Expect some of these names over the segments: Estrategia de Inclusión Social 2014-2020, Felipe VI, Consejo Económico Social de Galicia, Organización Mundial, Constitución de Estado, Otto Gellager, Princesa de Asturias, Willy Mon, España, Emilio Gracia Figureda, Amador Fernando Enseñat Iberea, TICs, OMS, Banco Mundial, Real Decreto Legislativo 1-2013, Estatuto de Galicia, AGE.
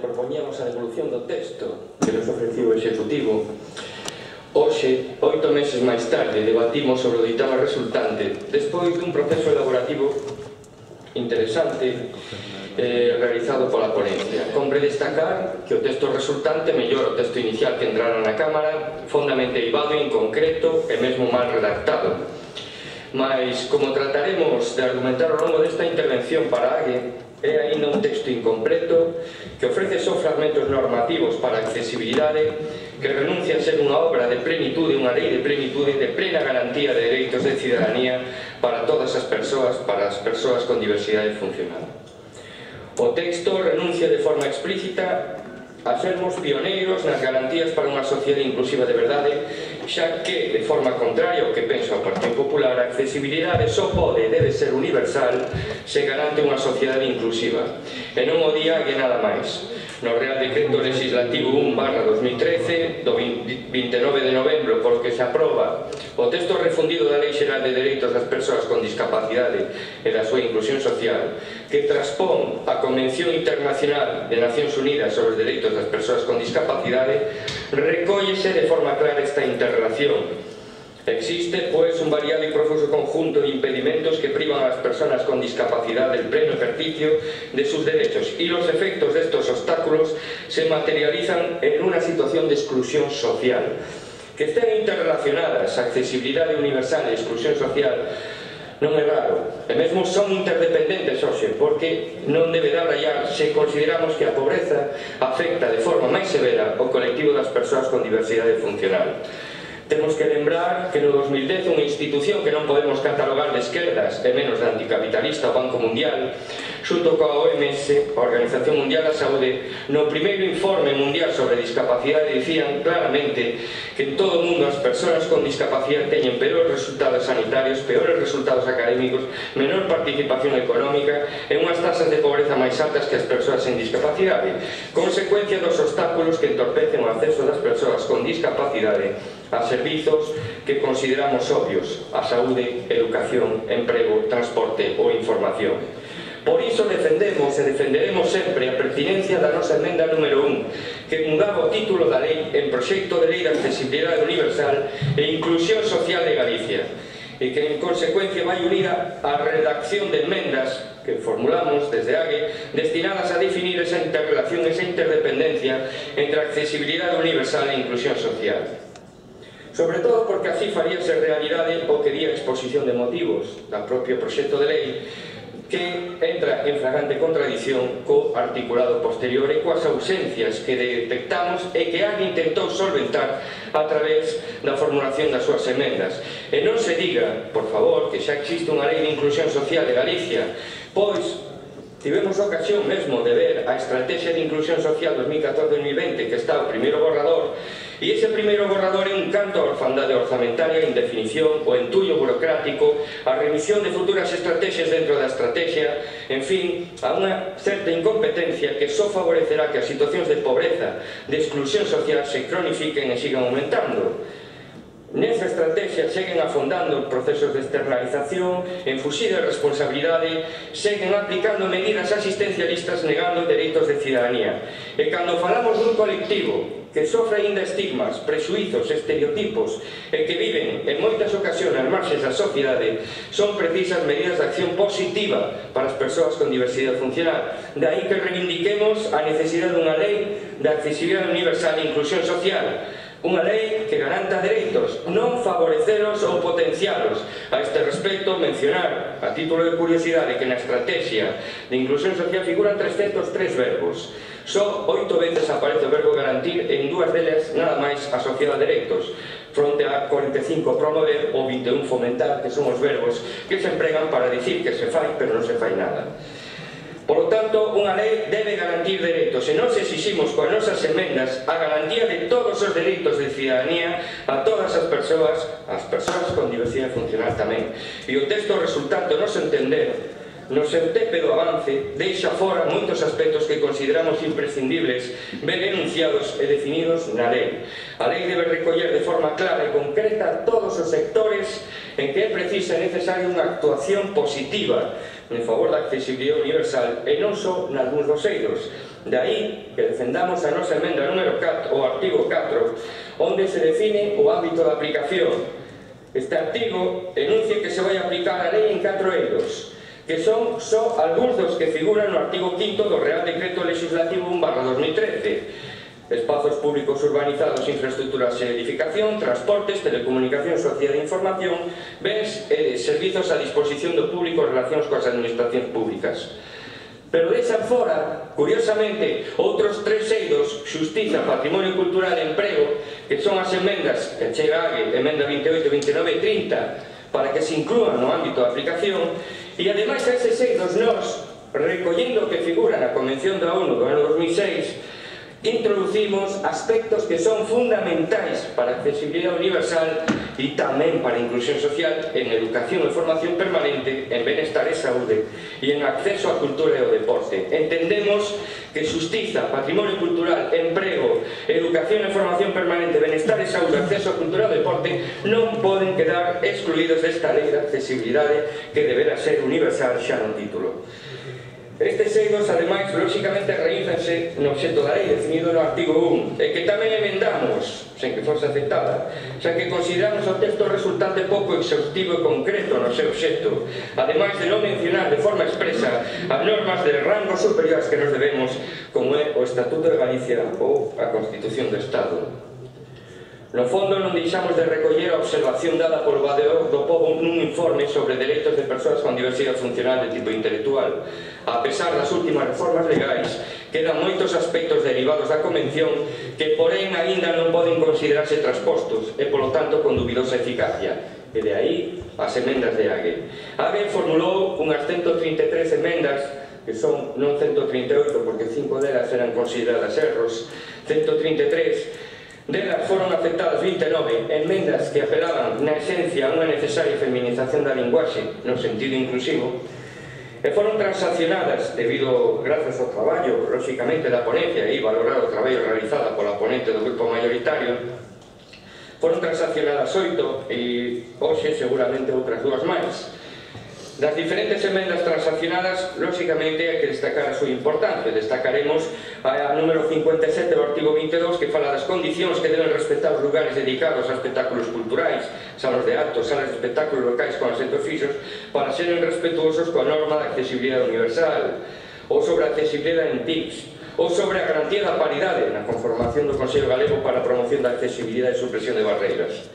Propoñemos a devolución do texto que nos ofreciu o Executivo. Hoxe, 8 meses máis tarde, debatimos sobre o ditame resultante despois dun proceso elaborativo interesante realizado pola ponencia. Compre destacar que o texto resultante mellora o texto inicial que entrara na Cámara, fondamente eivado, inconcreto e mesmo mal redactado. Mas, como trataremos de argumentar ao longo desta intervención para a AGE, é ainda un texto incompleto que ofrece só fragmentos normativos para a accesibilidade, que renuncia a ser unha obra de plenitude, unha lei de plenitude, de plena garantía de dereitos de cidadanía para todas as persoas, para as persoas con diversidade funcional. O texto renuncia de forma explícita a sermos pioneiros nas garantías para unha sociedade inclusiva de verdade, xa que, de forma contraria ao que pensa o Partido Popular, a accesibilidade só pode e debe ser universal se garante unha sociedade inclusiva, e non o día que nada máis. No Real Decreto Legislativo 1-2013, do 29 de novembro, por que se aproba o texto refundido da Lei Xeral de Dereitos das Persoas con Discapacidade e da súa Inclusión Social, que transpón a Convención Internacional de Nacións Unidas sobre os Dereitos das Persoas con Discapacidade, recóllese de forma clara esta interrelación. Existe, pois, un variado e profuso conjunto de impedimentos que privan ás persoas con discapacidade del pleno ejercicio de sus derechos, e os efectos destos obstáculos se materializan en unha situación de exclusión social. Que estén interrelacionadas accesibilidade universal e exclusión social non é raro, e mesmo son interdependentes hoxe, porque non deberá rayar se consideramos que a pobreza afecta de forma máis severa o colectivo das persoas con diversidade funcional. Temos que lembrar que no 2010 unha institución que non podemos catalogar de esquerdas e menos de anticapitalista, o Banco Mundial, xunto coa OMS, a Organización Mundial da Saúde, no primeiro informe mundial sobre discapacidade dicían claramente que en todo o mundo as persoas con discapacidade teñen peores resultados sanitarios, peores resultados académicos, menor participación económica e unhas taxas de pobreza máis altas que as persoas sen discapacidade, consecuencia dos obstáculos que entorpecen o acceso das persoas con discapacidade a servizos que consideramos obvios: a saúde, educación, emprego, transporte ou información. Por iso defendemos e defenderemos sempre a pertinencia da nosa emenda número 1, que mudaba o título da lei en Proxecto de Lei de Accesibilidade Universal e Inclusión Social de Galicia, e que en consecuencia vai unida á redacción de emendas que formulamos desde AGE destinadas a definir esa interrelación, esa interdependencia entre accesibilidade universal e inclusión social. Sobre todo porque así faríase realidade o que di a exposición de motivos do propio proxecto de lei, que entra en flagrante contradición co articulado posterior e coas ausencias que detectamos e que AGE intentou solventar a través da formulación das súas emendas. E non se diga, por favor, que xa existe unha lei de inclusión social de Galicia, pois tivemos a ocasión mesmo de ver a Estrategia de Inclusión Social 2014-2020, que está o primeiro borrador, e ese primeiro borrador é un canto a orfandade orzamentaria, indefinición, o entullo burocrático, a remisión de futuras estrategias dentro da estrategia, en fin, a unha certa incompetencia que só favorecerá que as situacións de pobreza, de exclusión social se cronifiquen e sigan aumentando. Nesa estrategia seguen afondando procesos de externalización, en fuxir de responsabilidade, seguen aplicando medidas asistencialistas negando dereitos de cidadanía. E cando falamos dun colectivo que sofre ainda estigmas, prexuizos, estereotipos e que viven en moitas ocasións as marxes da sociedade, son precisas medidas de acción positiva para as persoas con diversidade funcional. De aí que reivindiquemos a necesidade dunha lei de accesibilidade universal e inclusión social, unha lei que garanta dereitos, non favorecelos ou potencialos. A este respecto, mencionar, a título de curiosidade, que na Estrategia de Inclusión Social figuran 303 verbos. Só 8 veces aparece o verbo garantir, en 2 delas nada máis asociado a dereitos, fronte a 45 promover ou 21 fomentar, que son os verbos que se empregan para dicir que se fai, pero non se fai nada. Por lo tanto, unha lei debe garantir dereitos, e nos exiximos coas nosas emendas a garantía de todos os dereitos de cidadanía a todas as persoas, as persoas con diversidade funcional tamén. E o texto resultante, no se entender, no seu tépedo avance, deixa fora moitos aspectos que consideramos imprescindibles ben enunciados e definidos na lei. A lei debe recoller de forma clara e concreta todos os sectores en que é precisa e necesaria unha actuación positiva en favor da accesibilidade universal, e non só nalgúns dos eidos, De aí que defendamos a nosa emenda número 4, o artigo 4, onde se define o ámbito de aplicación. Este artigo denuncia que se vai aplicar a lei en 4 eidos, que son só algúns dos que figuran no artigo 5 do Real Decreto Legislativo 1-2013, espazos públicos urbanizados, infraestructuras e edificación, transportes, telecomunicación, sociedade e información, bens e servizos a disposición do público en relacións coas administracións públicas. Pero deixan fora, curiosamente, outros 3 eidos, xustiza, patrimonio cultural e emprego, que son as emendas que chega a AGE, emenda 28, 29 e 30, para que se inclúan no ámbito de aplicación, e ademais a eses eidos nos, recollendo o que figura na Convención da ONU do ano 2006, introducimos aspectos que son fundamentais para a accesibilidade universal e tamén para a inclusión social en educación e formación permanente, en benestar e saúde e en acceso á cultura e ao deporte. Entendemos que xustiza, patrimonio cultural, emprego, educación e formación permanente, benestar e saúde, acceso á cultura e ao deporte non poden quedar excluídos desta lei de accesibilidade que deberá ser universal xa no título. Estes eidos, ademais, lóxicamente reízanse no obxecto da lei definido no artigo 1 e que tamén emendamos, sen que fose aceptada, xa que consideramos o texto resultante pouco exhaustivo e concreto no seu obxecto, ademais de non mencionar de forma expresa as normas de rangos superiores que nos debemos, como é o Estatuto de Galicia ou a Constitución de Estado. No fondo non deixamos de recoller a observación dada polo Vadeor do Pobo nun informe sobre dereitos de persoas con diversidade funcional de tipo intelectual. A pesar das últimas reformas legais, quedan moitos aspectos derivados da Convención que, porén, aínda non poden considerarse transpostos e, polo tanto, con dubidosa eficacia. E de aí as emendas de AGE. AGE formulou unhas 133 emendas, que son non 138 porque 5 delas eran consideradas erros, 133, delas foron aceptadas 29 emendas que apelaban na esencia a unha necesaria feminización da linguaxe no sentido inclusivo e foron transaccionadas debido gracias ao traballo, lóxicamente, da ponencia e valorado o traballo realizado pola ponente do grupo maioritario. Foron transaccionadas 8 e hoxe seguramente outras 2 máis. Das diferentes emendas transaccionadas, lóxicamente, hai que destacar a súa importancia. Destacaremos a número 57 do artigo 22, que fala das condicións que deben respetar os lugares dedicados a espectáculos culturais, salas de actos, salas de espectáculos locais con asentos fixos, para seren respetuosos coa norma de accesibilidade universal, ou sobre a accesibilidade en TICs, ou sobre a garantía da paridade na conformación do Consejo Galego para a Promoción da Accesibilidade e Supresión de Barreras.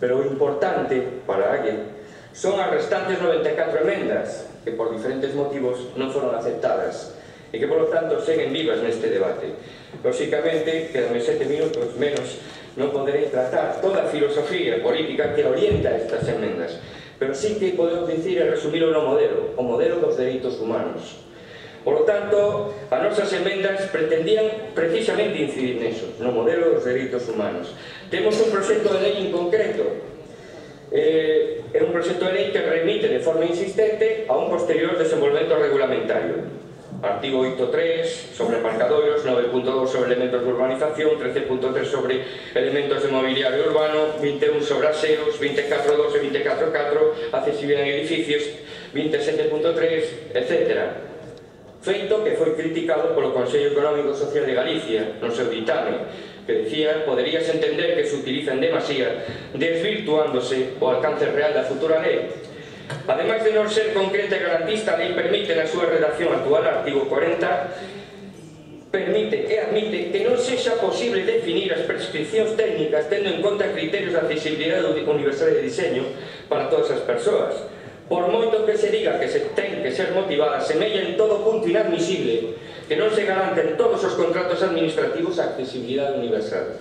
Pero o importante para alguén son as restantes 94 emendas que por diferentes motivos non foron aceptadas e que, polo tanto, seguen vivas neste debate. Lóxicamente, quedan 7 minutos menos, non poderei tratar toda a filosofía política que orienta estas emendas, pero sí que podemos dicir e resumir o modelo dos dereitos humanos. Por tanto, as nosas emendas pretendían precisamente incidir neso, no modelo dos dereitos humanos. Temos un proxecto de lei en concreto, é un proxecto de lei que remite de forma insistente a un posterior desenvolvemento regulamentario. Artigo 8.3 sobre aparcadoiros, 9.2 sobre elementos de urbanización, 13.3 sobre elementos de mobiliario urbano, 21 sobre aseos, 24.2 e 24.4 accesibilidade en edificios, 27.3, etc. Feito que foi criticado polo Consejo Económico Social de Galicia no seu ditame, que decía, poderías entender que se utiliza en demasía, desvirtuándose o alcance real da futura lei. Ademais de non ser concreta e garantista, a lei permite na súa redacción actual, artigo 40, permite e admite que non sexa posible definir as prescripcións técnicas tendo en conta criterios de accesibilidade universal de diseño para todas as persoas. Por moito que se diga que se ten que ser motivada, semella en todo punto inadmisible que non se garanten todos os contratos administrativos a accesibilidade universal.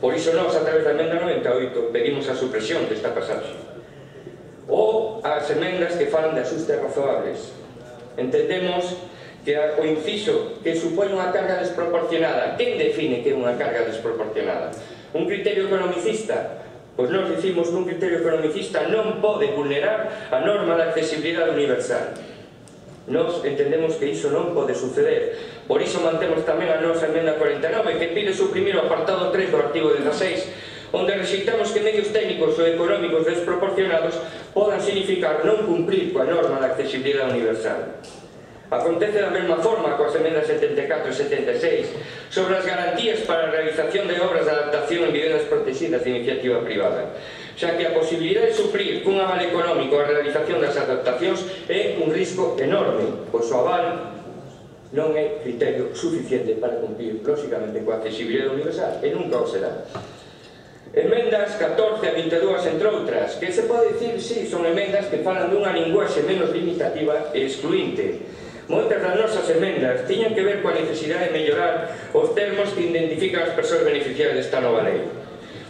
Por iso nós, a través da emenda 98, pedimos a supresión desta pasaxe. Ou as emendas que falan de axustes razoables. Entendemos que o inciso que supón unha carga desproporcionada. Quen define que é unha carga desproporcionada? Un criterio economicista? Pois nós dicimos que un criterio economicista non pode vulnerar a norma de accesibilidade universal. Nós entendemos que iso non pode suceder. Por iso mantemos tamén a nosa emenda 49, que pide suprimir o apartado 3 do artigo 16, onde rexeitamos que medios técnicos ou económicos desproporcionados podan significar non cumprir coa norma de accesibilidade universal. Acontece da mesma forma coas emendas 74 e 76 sobre as garantías para a realización de obras de adaptación en vivendas protegidas de iniciativa privada, xa que a posibilidade de suprir cun aval económico a realización das adaptacións é un risco enorme, pois o aval non é criterio suficiente para cumprir, lógicamente, coa accesibilidade universal, e nunca o será. Emendas 14 a 22, entre outras, que se pode dicir, si, son emendas que falan dunha linguaxe menos limitativa e excluinte. Moitas das nosas emendas tiñan que ver coa necesidade de mellorar os termos que identifican as persoas beneficiarias desta nova lei.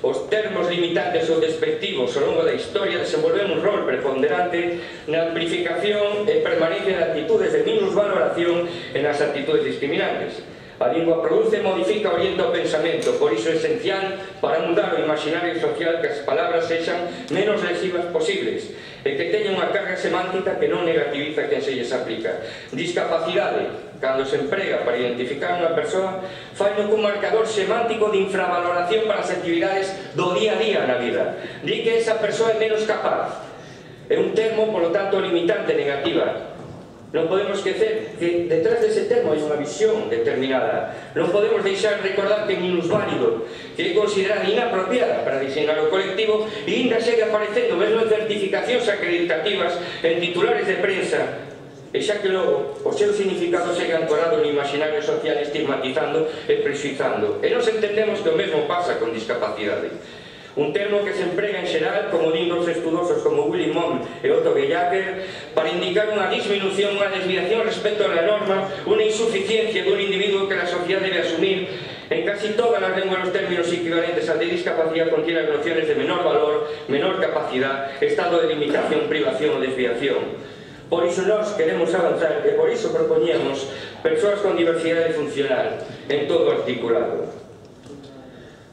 Os termos limitantes ou despectivos ao longo da historia desenvolven un rol preponderante na amplificación e permanencia de actitudes de minusvaloración e nas actitudes discriminantes. A lingua produce, modifica, orienta o pensamento, por iso é esencial para mudar o imaginario social que as palabras sexan menos lesivas posibles e que teña unha carga semántica que non negativiza quen se lles aplica. Discapacidade. Cando se emprega para identificar unha persoa, faino cun marcador semántico de infravaloración para as actividades do día a día na vida. Di que esa persoa é menos capaz. É un termo, polo tanto, limitante, negativa. Non podemos esquecer que detrás dese termo hai unha visión determinada. Non podemos deixar de recordar que é minusválido, que é considerado inapropiada para designar o colectivo e ainda segue aparecendo mesmo en certificacións acreditativas, en titulares de prensa, e xa que logo o seu significado segue ancorado no imaginario social, estigmatizando e prexuizando. E nos entendemos que o mesmo pasa con discapacidade. Un termo que se emprega en xeral, como din dos estudosos como Willy Mon e Otto Gellager, para indicar unha disminución, unha desviación respecto á norma, unha insuficiencia dun individuo que a sociedade debe asumir. En casi todas as lenguas os términos equivalentes a de discapacidade contienen nociones de menor valor, menor capacidade, estado de limitación, privación ou desviación. Por iso nós queremos avanzar e por iso propoñemos persoas con diversidade funcional en todo o articulado.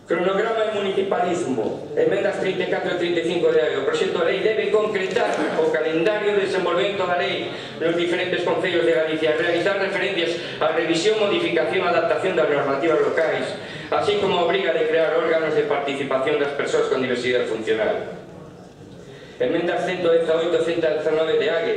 Cronograma e municipalismo. Emendas 34 e 35 de AGE. O proxecto de lei debe concretar o calendario de desenvolvemento da lei nos diferentes concellos de Galicia, realizar referencias á revisión, modificación e adaptación das normativas locais, así como obriga de crear órganos de participación das persoas con diversidade funcional. Emendas 118 e 119 de AGE.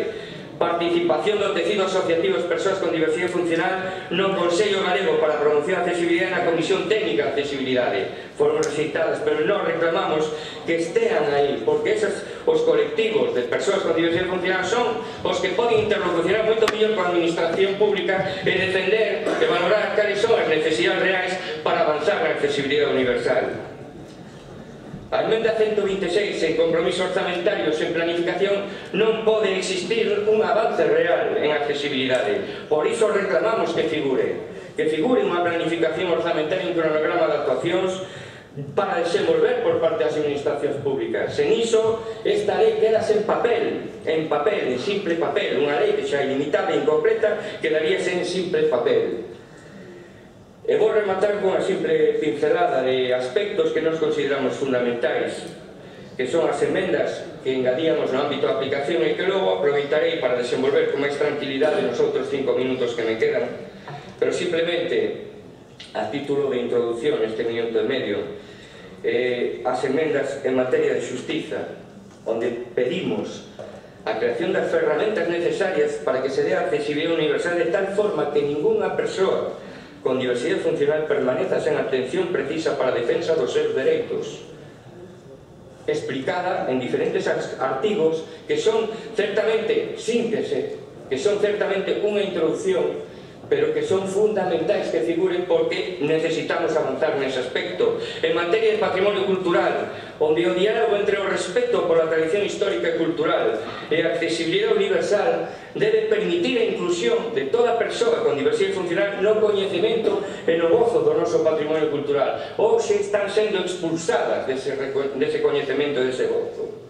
Participación do tecido asociativo das persoas con diversidade funcional no Consejo Galego para a Promoción de Accesibilidade e na Comisión Técnica de Accesibilidade. Foron recitadas, pero non reclamamos que estean aí, porque esos os colectivos de persoas con diversidade funcional son os que poden interlocucionar moito mellor coa administración pública e defender e valorar cales son as necesidades reais para avanzar na accesibilidade universal. A emenda 126 en compromisos orzamentarios en planificación non pode existir un avance real en accesibilidade. Por iso reclamamos que figure unha planificación orzamentaria e un cronograma de actuacións para desenvolver por parte das administracións públicas. Sen iso, esta lei queda en simple papel, unha lei que xa ilimitada e incompleta quedaría sen simple papel. E vou rematar con a simple pincelada de aspectos que nos consideramos fundamentais, que son as emendas que engadíamos no ámbito de aplicación e que logo aproveitarei para desenvolver con máis tranquilidade nos outros 5 minutos que me quedan, pero simplemente a título de introducción neste minuto e medio, as emendas en materia de xustiza, onde pedimos a creación das ferramentas necesarias para que se dé a accesibilidade universal de tal forma que ningunha persoa con diversidade funcional permaneza sen atención precisa para a defensa dos seus dereitos, explicada en diferentes artigos que son certamente síntese, que son certamente unha introducción, pero que son fundamentais que figuren porque necesitamos avanzar nese aspecto. En materia de patrimonio cultural, onde o diálogo entre o respeto pola tradición histórica e cultural e a accesibilidade universal debe permitir a inclusión de toda persoa con diversidade funcional no coñecemento e no gozo do noso patrimonio cultural, ou se están sendo expulsadas dese coñecemento e dese gozo.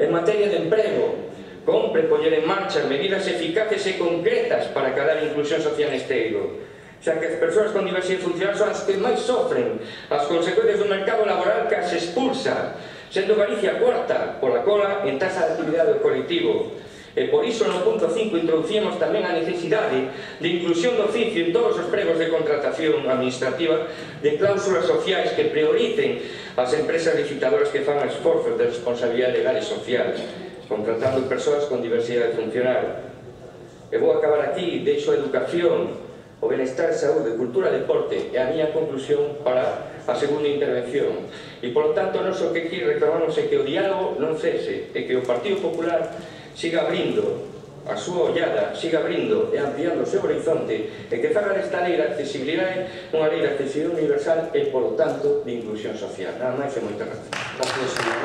En materia de emprego, compre poñer en marcha medidas eficaces e concretas para acadar a inclusión social neste eido, xa que as persoas con diversidade funcional son as que máis sofren as consecuencias do mercado laboral que as expulsa, sendo Galicia cuarta pola cola en taxa de actividade do colectivo. E por iso no punto 5 introducíamos tamén a necesidade de inclusión do oficio en todos os pregos de contratación administrativa de cláusulas sociais que prioricen as empresas licitadoras que fan esforzos de responsabilidade legal e social, contratando persoas con diversidade funcional. E vou acabar aquí, deixo a educación, o benestar, saúde, cultura, deporte e a miña conclusión para a segunda intervención. E, por tanto, non só que aquí reclamamos é que o diálogo non cese e que o Partido Popular siga abrindo a súa ollada, siga abrindo e ampliando o seu horizonte e que faga desta lei de accesibilidade unha lei de accesibilidade universal e, por tanto, de inclusión social. Nada máis e moitas grazas.